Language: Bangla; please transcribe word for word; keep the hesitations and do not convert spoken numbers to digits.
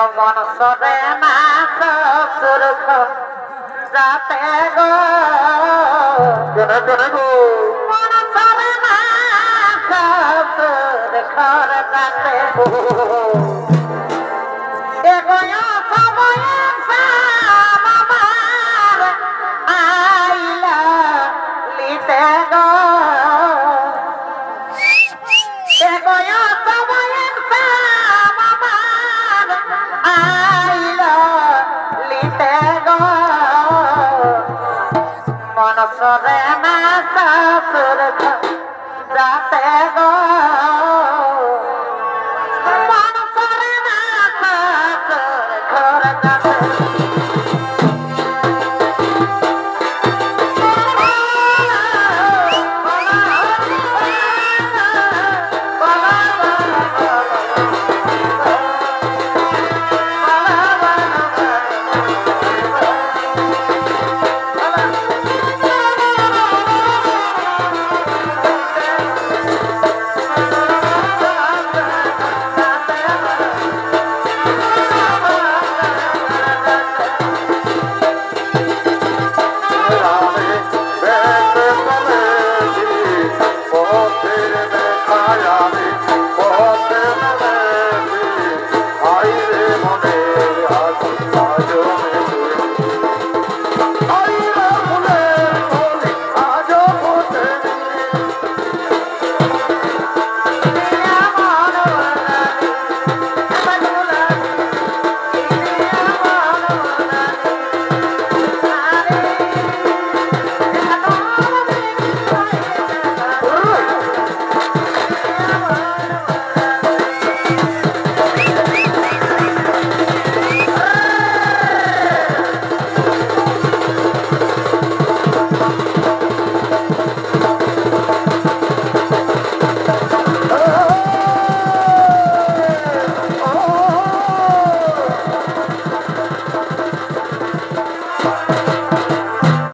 গমন করে না সুরখ যাতে গো কেন গো মন করে না সুরখ যাতে এগোয়া সময় আমার আইলা লিতে গো এগোয়া সময় Sore masa surga, datang.